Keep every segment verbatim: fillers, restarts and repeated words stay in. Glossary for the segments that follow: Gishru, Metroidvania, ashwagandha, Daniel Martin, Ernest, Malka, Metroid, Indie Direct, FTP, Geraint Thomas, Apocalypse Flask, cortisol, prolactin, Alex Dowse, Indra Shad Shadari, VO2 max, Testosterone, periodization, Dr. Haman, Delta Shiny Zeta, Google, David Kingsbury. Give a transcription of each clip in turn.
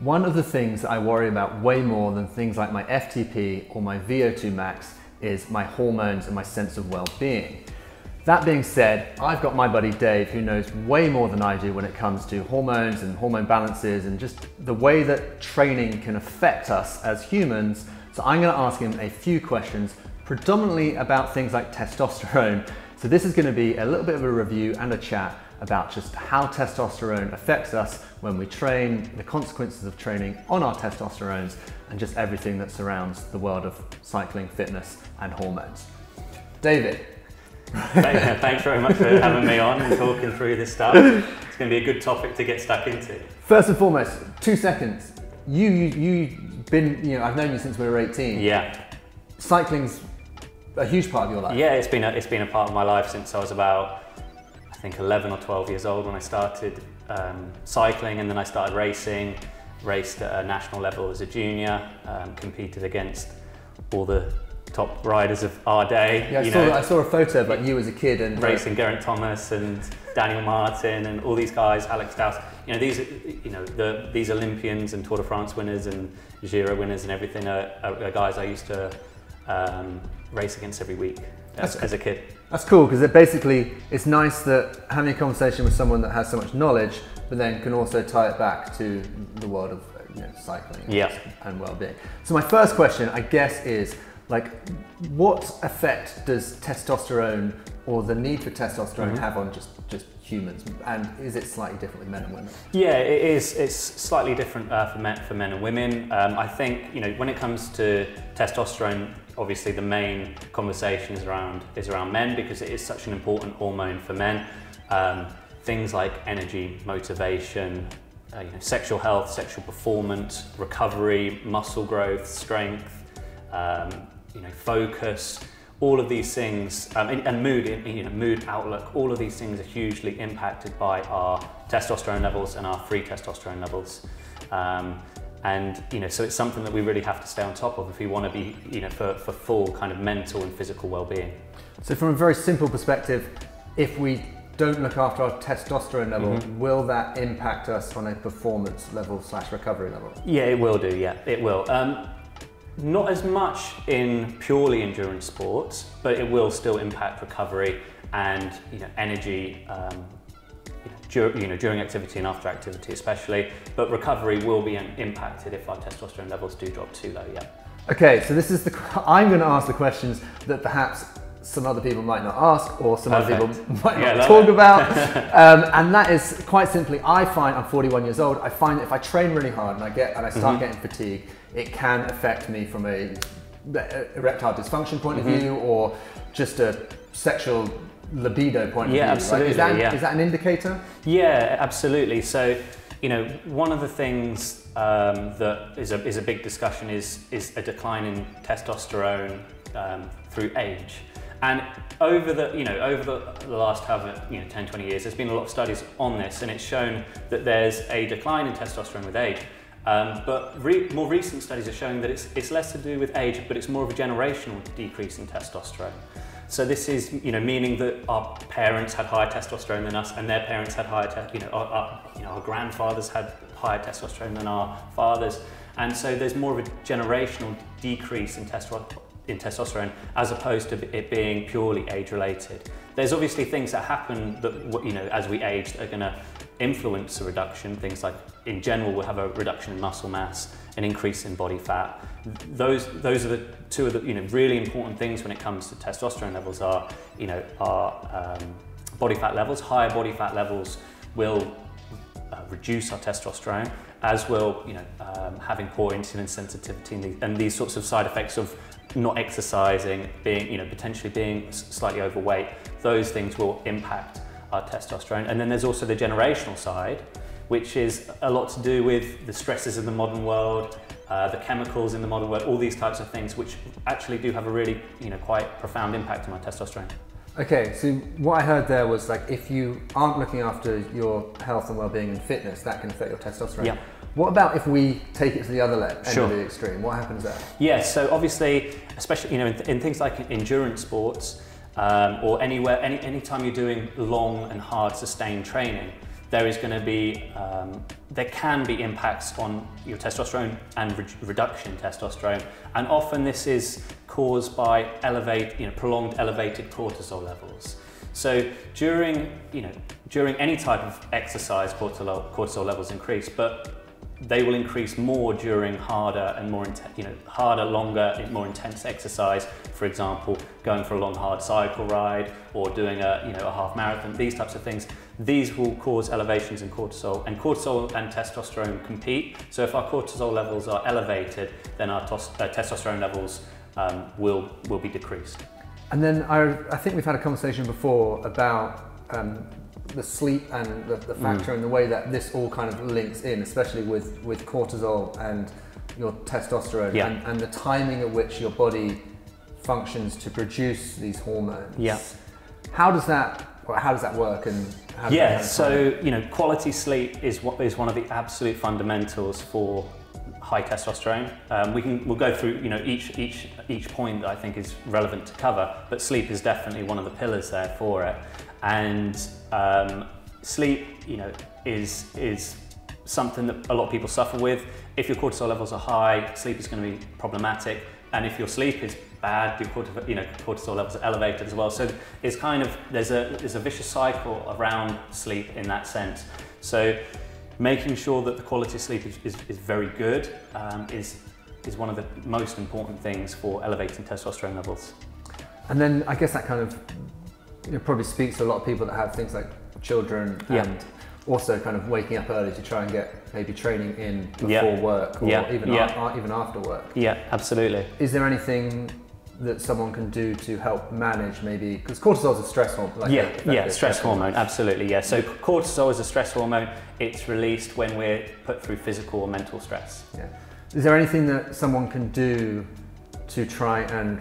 One of the things that I worry about way more than things like my F T P or my V O two max is my hormones and my sense of well-being. That being said, I've got my buddy Dave, who knows way more than I do when it comes to hormones and hormone balances and just the way that training can affect us as humans. So I'm going to ask him a few questions, predominantly about things like testosterone. So this is going to be a little bit of a review and a chat about just how testosterone affects us when we train, the consequences of training on our testosterones, and just everything that surrounds the world of cycling, fitness, and hormones. David. Thanks very much for having me on and talking through this stuff. It's going to be a good topic to get stuck into. First and foremost, two seconds. You, you, you've been, you know, I've known you since we were eighteen. Yeah. Cycling's a huge part of your life. Yeah, it's been a, it's been a part of my life since I was about, I think, eleven or twelve years old when I started um, cycling, and then I started racing. Raced at a national level as a junior, um, competed against all the top riders of our day. Yeah, I, you saw, know, I saw a photo about you as a kid and racing Geraint Thomas and Daniel Martin and all these guys, Alex Dowse. You know, these, you know, the, these Olympians and Tour de France winners and Giro winners and everything are, are, are guys I used to um, race against every week as, cool. as a kid. That's cool, because it basically, it's nice that having a conversation with someone that has so much knowledge, but then can also tie it back to the world of, you know, cycling yeah. and well-being. So my first question, I guess, is, like, what effect does testosterone or the need for testosterone mm-hmm. have on just, just humans? And is it slightly different with men and women? Yeah, it is. It's slightly different uh, for, men, for men and women. Um, I think, you know, when it comes to testosterone, obviously the main conversation is around, is around men, because it is such an important hormone for men. Um, things like energy, motivation, uh, you know, sexual health, sexual performance, recovery, muscle growth, strength, um, you know, focus, all of these things, um, and, and mood, you know, mood outlook, all of these things are hugely impacted by our testosterone levels and our free testosterone levels. Um, and, you know, so it's something that we really have to stay on top of if we want to be, you know, for, for full kind of mental and physical well-being. So from a very simple perspective, if we don't look after our testosterone level, mm-hmm. will that impact us on a performance level slash recovery level? Yeah, it will do, yeah, it will. Um, Not as much in purely endurance sports, but it will still impact recovery and, you know, energy um, you know, dur you know, during activity and after activity especially, but recovery will be impacted if our testosterone levels do drop too low, yeah. Okay, so this is the, I'm gonna ask the questions that perhaps some other people might not ask, or some Perfect. other people might yeah, not talk it. about. um, and that is quite simply, I find, I'm forty-one years old, I find that if I train really hard and I, get, and I start mm-hmm. getting fatigue, it can affect me from a erectile dysfunction point mm-hmm. of view, or just a sexual libido point yeah, of view. Absolutely, right? Is that, yeah. Is that an indicator? Yeah, absolutely. So, you know, one of the things um, that is a, is a big discussion is, is a decline in testosterone um, through age. And over the, you know, over the, the last however, you know, ten, twenty years, there's been a lot of studies on this, and it's shown that there's a decline in testosterone with age. Um, but re more recent studies are showing that it's, it's less to do with age, but it's more of a generational decrease in testosterone. So this is, you know, meaning that our parents had higher testosterone than us, and their parents had higher, you know, our, our, you know, our grandfathers had higher testosterone than our fathers. And so there's more of a generational decrease in testosterone. in testosterone, as opposed to it being purely age-related. There's obviously things that happen that, you know, as we age, that are going to influence the reduction. Things like, in general, we'll have a reduction in muscle mass, an increase in body fat. Those, those are the two of the, you know, really important things when it comes to testosterone levels. Are, you know, our um, body fat levels. Higher body fat levels will uh, reduce our testosterone, as will, you know, um, having poor insulin sensitivity and these, and these sorts of side effects of not exercising, being, you know, potentially being slightly overweight. Those things will impact our testosterone. And then there's also the generational side, which is a lot to do with the stresses of the modern world, uh, the chemicals in the modern world, all these types of things, which actually do have a really, you know, quite profound impact on our testosterone. Okay, so what I heard there was, like, if you aren't looking after your health and well-being and fitness, that can affect your testosterone. Yeah. What about if we take it to the other end sure. of the extreme? What happens there? Yeah, so obviously, especially, you know, in, th in things like endurance sports um, or anywhere, any, anytime you're doing long and hard sustained training, there is going to be, um, there can be impacts on your testosterone and re reduction testosterone. And often this is caused by elevate, you know, prolonged elevated cortisol levels. So during, you know, during any type of exercise, cortisol, cortisol levels increase, but they will increase more during harder and more, you know, harder, longer, more intense exercise. For example, going for a long, hard cycle ride or doing a, you know, a half marathon, these types of things. These will cause elevations in cortisol, and cortisol and testosterone compete. So if our cortisol levels are elevated, then our tos uh, testosterone levels um, will, will be decreased. And then I, I think we've had a conversation before about um, the sleep and the, the factor mm. and the way that this all kind of links in, especially with, with cortisol and your testosterone, yeah. and, and the timing at which your body functions to produce these hormones. Yeah. How does that, well, how does that work? And how does yeah, that so you know, quality sleep is what is one of the absolute fundamentals for high testosterone. Um, we can we'll go through you know each each each point that I think is relevant to cover, but sleep is definitely one of the pillars there for it. And um, sleep, you know, is is something that a lot of people suffer with. If your cortisol levels are high, sleep is going to be problematic, and if your sleep is bad, your cortisol, you know, cortisol levels are elevated as well. So it's kind of there's a there's a vicious cycle around sleep in that sense. So making sure that the quality of sleep is, is, is very good um, is is one of the most important things for elevating testosterone levels. And then I guess that kind of you know, probably speaks to a lot of people that have things like children yeah. and also kind of waking up early to try and get maybe training in before yeah. work or yeah. even yeah. Ar even after work. Yeah, absolutely. Is there anything that someone can do to help manage maybe, because cortisol is a stress hormone. Like yeah, yeah, stress hormone, absolutely, yeah. So cortisol is a stress hormone. It's released when we're put through physical or mental stress. Yeah. Is there anything that someone can do to try and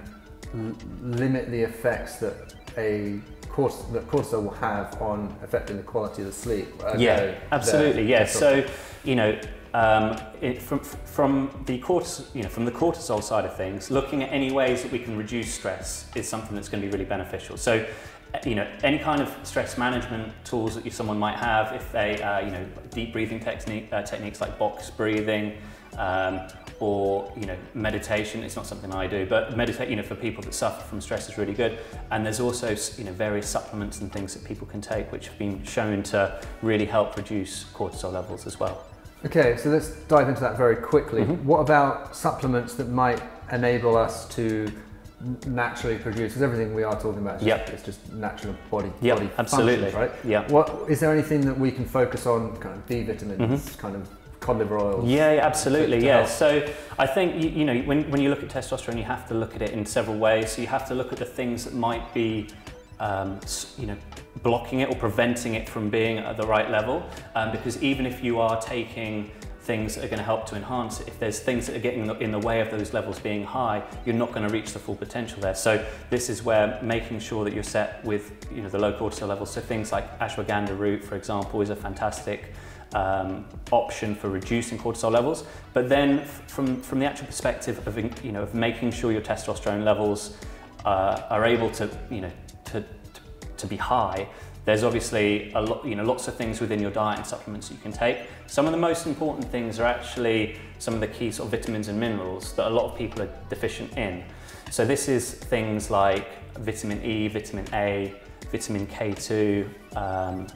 limit the effects that a course, that cortisol will have on affecting the quality of the sleep? Okay, yeah, absolutely, yeah. So, you know, Um, it, from, from, the cortis, you know, from the cortisol side of things, looking at any ways that we can reduce stress is something that's going to be really beneficial. So, you know, any kind of stress management tools that you, someone might have, if they, uh, you know, deep breathing technique, uh, techniques like box breathing, um, or, you know, meditation. It's not something I do, but meditate, you know, for people that suffer from stress is really good. And there's also, you know, various supplements and things that people can take, which have been shown to really help reduce cortisol levels as well. Okay, so let's dive into that very quickly. Mm-hmm. What about supplements that might enable us to naturally produce? Because everything we are talking about is yep. just, it's just natural body, yep, body absolutely. functions, right? Yeah. What is there anything that we can focus on, kind of B vitamins, mm-hmm. kind of cod liver oils? Yeah, yeah absolutely. To, to yeah. Help? So I think you, you know when when you look at testosterone, you have to look at it in several ways. So you have to look at the things that might be Um, you know, blocking it or preventing it from being at the right level. Um, because even if you are taking things that are going to help to enhance it, if there's things that are getting in the way of those levels being high, you're not going to reach the full potential there. So this is where making sure that you're set with, you know, the low cortisol levels. So things like ashwagandha root, for example, is a fantastic Um, option for reducing cortisol levels. But then from from the actual perspective of, you know, of making sure your testosterone levels uh, are able to, you know, to, to be high, there's obviously a lot, you know, lots of things within your diet and supplements that you can take. Some of the most important things are actually some of the key sort of vitamins and minerals that a lot of people are deficient in. So this is things like vitamin E, vitamin A, vitamin K two, um,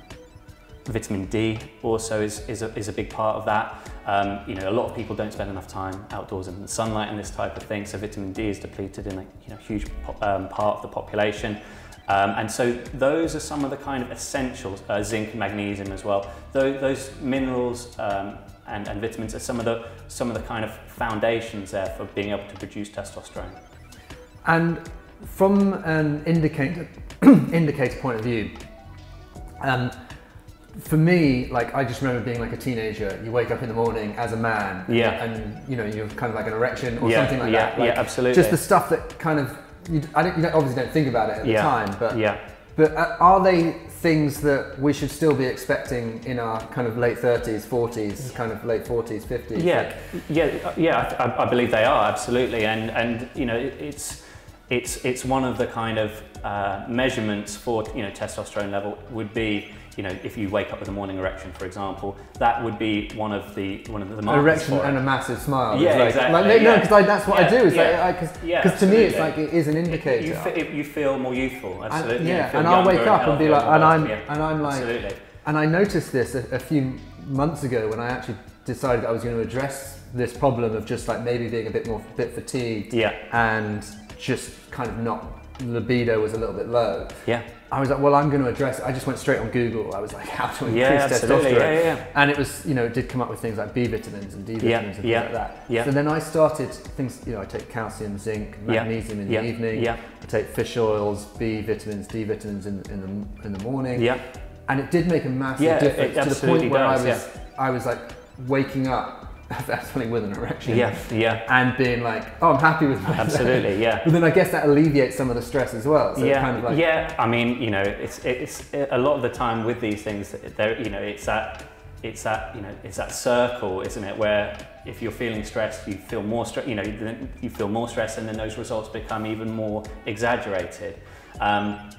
vitamin D also is, is, a, is a big part of that. Um, you know, a lot of people don't spend enough time outdoors in the sunlight and this type of thing, so vitamin D is depleted in a you know, huge um, part of the population. Um, and so those are some of the kind of essentials, uh, zinc and magnesium as well. Those, those minerals um, and, and vitamins are some of, the, some of the kind of foundations there for being able to produce testosterone. And from an indicator, indicator point of view, um, for me, like, I just remember being like a teenager, you wake up in the morning as a man, yeah. and, you know, you're kind of like an erection or yeah, something like yeah, that. Like, yeah, absolutely. Just the stuff that kind of, you, I don't, you don't, obviously don't think about it at yeah, the time, but, yeah. but are they things that we should still be expecting in our kind of late thirties, forties, kind of late forties, fifties? Yeah, like, yeah, yeah I, I believe they are, absolutely. And, and you know, it's, it's, it's one of the kind of uh, measurements for, you know, testosterone level would be, you know, if you wake up with a morning erection, for example, that would be one of the one of the markers. An erection for it. And a massive smile. Yeah, like, exactly. Like, no, because yeah. no, that's what yeah. I do. Is yeah. like, because yeah, to me, it's like it is an indicator. You, you, feel, you feel more youthful, absolutely. And, yeah, you and I'll wake up and, and be like, and I'm yeah. and I'm like, absolutely. And I noticed this a, a few months ago when I actually decided I was going to address this problem of just like maybe being a bit more bit fatigued. Yeah. And just kind of not. Libido was a little bit low. Yeah. I was like, well, I'm going to address it. I just went straight on Google. I was like, how to increase yeah, testosterone? Yeah, yeah. And it was, you know, it did come up with things like B vitamins and D vitamins yeah, and things yeah, like that. Yeah. So then I started things, you know, I take calcium, zinc, magnesium yeah, in the yeah, evening. Yeah. I take fish oils, B vitamins, D vitamins in, in, the, in the morning. Yeah. And it did make a massive yeah, difference to the point where does, I was, yeah. I was like waking up. That's something with an erection. Yeah, yeah. And being like, oh, I'm happy with myself. Absolutely, yeah. But then I guess that alleviates some of the stress as well. So yeah, it's kind of like yeah. I mean, you know, it's it's a lot of the time with these things, there, you know, it's that it's that you know, it's that circle, isn't it? Where if you're feeling stressed, you feel more stress. You know, you feel more stress, and then those results become even more exaggerated. Um,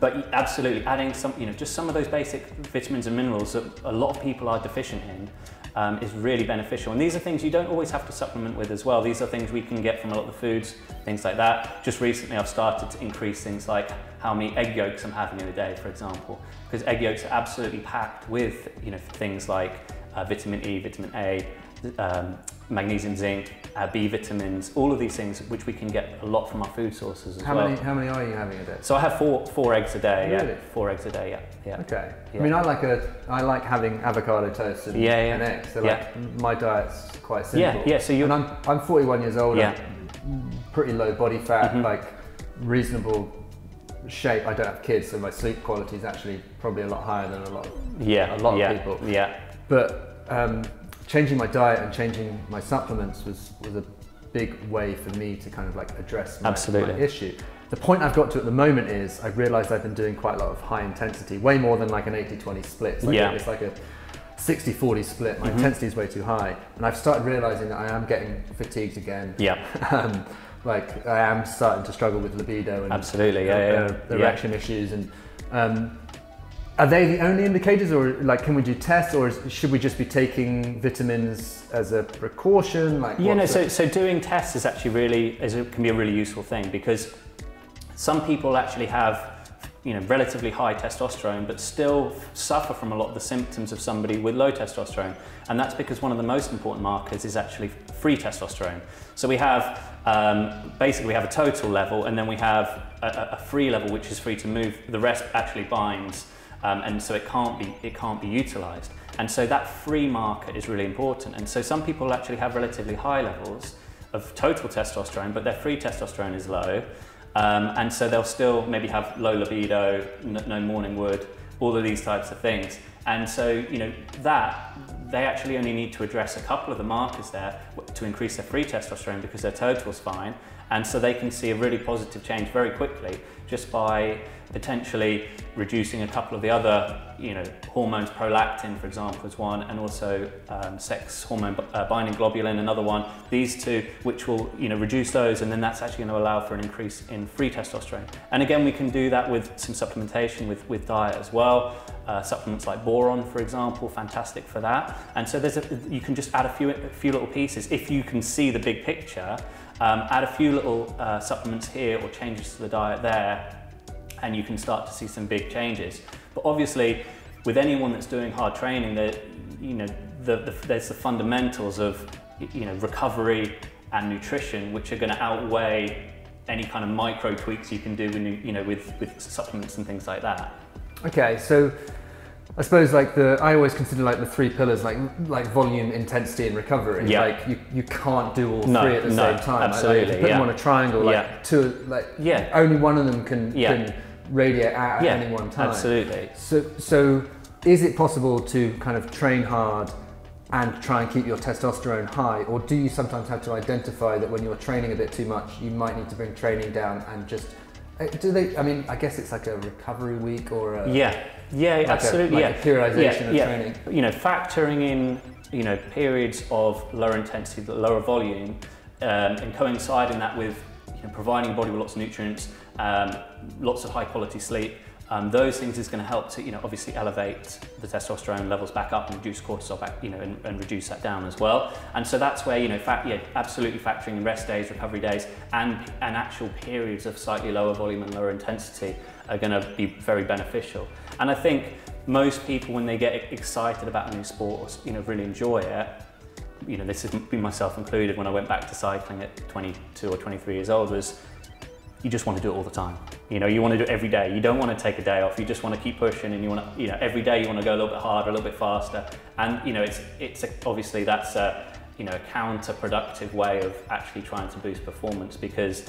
But absolutely, adding some, you know, just some of those basic vitamins and minerals that a lot of people are deficient in um, is really beneficial. And these are things you don't always have to supplement with as well. These are things we can get from a lot of the foods, things like that. Just recently, I've started to increase things like how many egg yolks I'm having in a day, for example, because egg yolks are absolutely packed with, you know, things like uh, vitamin E, vitamin A, um, magnesium, zinc, uh, B vitamins, all of these things which we can get a lot from our food sources as how well. Many, how many are you having a day? So I have four four eggs a day. Really? Yeah, four eggs a day. Yeah, yeah. Okay. Yeah. I mean, I like a I like having avocado toast and, yeah, yeah. and eggs. So like yeah. my diet's quite simple. Yeah, yeah. So you and I'm I'm forty-one years old. Yeah. I'm pretty low body fat, mm-hmm. like reasonable shape. I don't have kids, so my sleep quality is actually probably a lot higher than a lot of, yeah a lot yeah. of people. Yeah. But um, changing my diet and changing my supplements was, was a big way for me to kind of like address my, Absolutely. my issue. The point I've got to at the moment is I've realized I've been doing quite a lot of high intensity, way more than like an eighty twenty split. It's like, yeah. it's like a sixty forty split. My mm-hmm. intensity is way too high. And I've started realizing that I am getting fatigued again. Yeah. um, like I am starting to struggle with libido and Absolutely. Yeah, uh, yeah, yeah. erection yeah. issues. And um, are they the only indicators, or like can we do tests, or is, should we just be taking vitamins as a precaution? Like yeah, no. So, so doing tests is actually really is a, can be a really useful thing, because some people actually have, you know, relatively high testosterone but still suffer from a lot of the symptoms of somebody with low testosterone, and that's because one of the most important markers is actually free testosterone. So we have um, basically we have a total level, and then we have a, a free level which is free to move. The rest actually binds. Um, and so it can't be it can't be utilised, and so that free marker is really important. And so some people actually have relatively high levels of total testosterone, but their free testosterone is low, um, and so they'll still maybe have low libido, no morning wood, all of these types of things. And so, you know, that they actually only need to address a couple of the markers there to increase their free testosterone, because their total's fine, and so they can see a really positive change very quickly just by potentially reducing a couple of the other, you know, hormones. Prolactin, for example, is one, and also um, sex hormone uh, binding globulin, another one. These two, which will, you know, reduce those, and then that's actually going to allow for an increase in free testosterone. And again, we can do that with some supplementation with with diet as well. Uh, supplements like boron, for example, fantastic for that. And so there's a, you can just add a few, a few little pieces. If you can see the big picture, um, add a few little uh, supplements here or changes to the diet there, and you can start to see some big changes. But obviously, with anyone that's doing hard training, that, you know, the, the, there's the fundamentals of, you know, recovery and nutrition, which are going to outweigh any kind of micro tweaks you can do when you, you know, with with supplements and things like that. Okay, so I suppose like the I always consider like the three pillars like like volume, intensity, and recovery. Yeah. Like you, you can't do all no, three at the no, same time. Absolutely. Like, like if you put yeah. them on a triangle. Like yeah. two. Like yeah. only one of them can, yeah. can radiate out at yeah. any one time. Absolutely. So so is it possible to kind of train hard and try and keep your testosterone high, or do you sometimes have to identify that when you're training a bit too much, you might need to bring training down and just do they? I mean, I guess it's like a recovery week or a yeah, yeah, like absolutely, a, like yeah, a periodization yeah, of yeah. training. You know, factoring in, you know, periods of lower intensity, lower volume, um, and coinciding that with, you know, providing the body with lots of nutrients, um, lots of high quality sleep, um, those things is going to help to, you know, obviously elevate the testosterone levels back up and reduce cortisol back, you know, and, and reduce that down as well. And so that's where, you know, fact, yeah, absolutely factoring in rest days, recovery days, and, and actual periods of slightly lower volume and lower intensity are going to be very beneficial. And I think most people, when they get excited about a new sport or, you know, really enjoy it, you know, this has been myself included when I went back to cycling at twenty-two or twenty-three years old, was you just want to do it all the time. You know, you want to do it every day. You don't want to take a day off. You just want to keep pushing, and you want to, you know, every day you want to go a little bit harder, a little bit faster. And, you know, it's, it's a, obviously that's a, you know, a counterproductive way of actually trying to boost performance, because,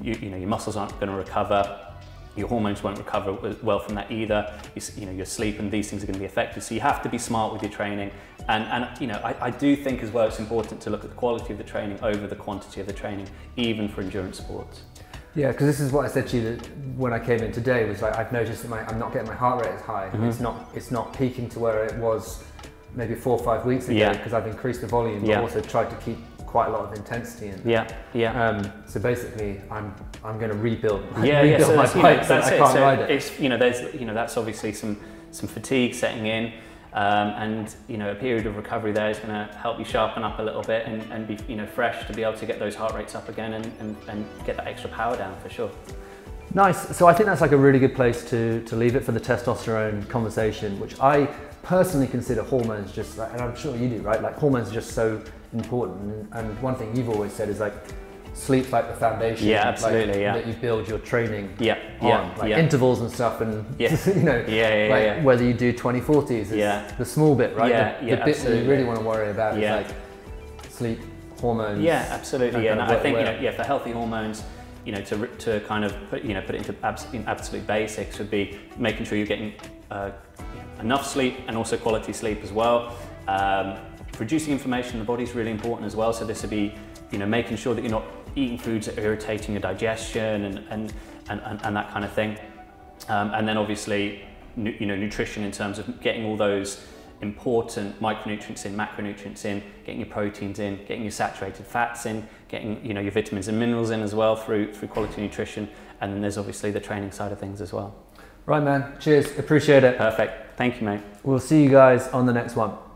you, you know, your muscles aren't going to recover. Your hormones won't recover well from that either. You, you know, your sleep and these things are going to be affected. So you have to be smart with your training. And, and you know, I, I do think as well it's important to look at the quality of the training over the quantity of the training, even for endurance sports. Yeah, because this is what I said to you that when I came in today, was like, I've noticed that my, I'm not getting my heart rate as high. Mm-hmm. It's not, it's not peaking to where it was maybe four or five weeks ago, because yeah. I've increased the volume, but yeah. also tried to keep quite a lot of intensity in. Yeah, yeah. Um, so basically, I'm I'm going to rebuild. Yeah, rebuild yeah. So my that's, bike, you know, so that's I it. Can't so ride it. It's, you know, there's, you know, that's obviously some some fatigue setting in, um, and you know, a period of recovery there is going to help you sharpen up a little bit and and be, you know, fresh to be able to get those heart rates up again and and, and get that extra power down for sure. Nice. So I think that's like a really good place to to leave it for the testosterone conversation, which I personally consider hormones just, and I'm sure you do, right? Like hormones are just so important, and one thing you've always said is like sleep, like the foundation, yeah, absolutely, like, yeah. that you build your training yeah, on, yeah, like yeah. intervals and stuff, and yeah. you know, yeah, yeah, like yeah. whether you do twenty forties is yeah. the small bit, right? Yeah, the, the yeah, bit absolutely. that you really want to worry about yeah. is like sleep, hormones. Yeah, absolutely. Yeah, and I think you know, yeah, for healthy hormones, you know, to to kind of put, you know, put it into absolute, absolute basics would be making sure you're getting uh, enough sleep and also quality sleep as well. Um, Reducing inflammation in the body is really important as well. So this would be, you know, making sure that you're not eating foods that are irritating your digestion and and and, and, and that kind of thing. Um, and then obviously, you know, nutrition in terms of getting all those important micronutrients in, macronutrients in, getting your proteins in, getting your saturated fats in, getting, you know, your vitamins and minerals in as well through through quality nutrition. And then there's obviously the training side of things as well. Right, man. Cheers. Appreciate it. Perfect. Thank you, mate. We'll see you guys on the next one.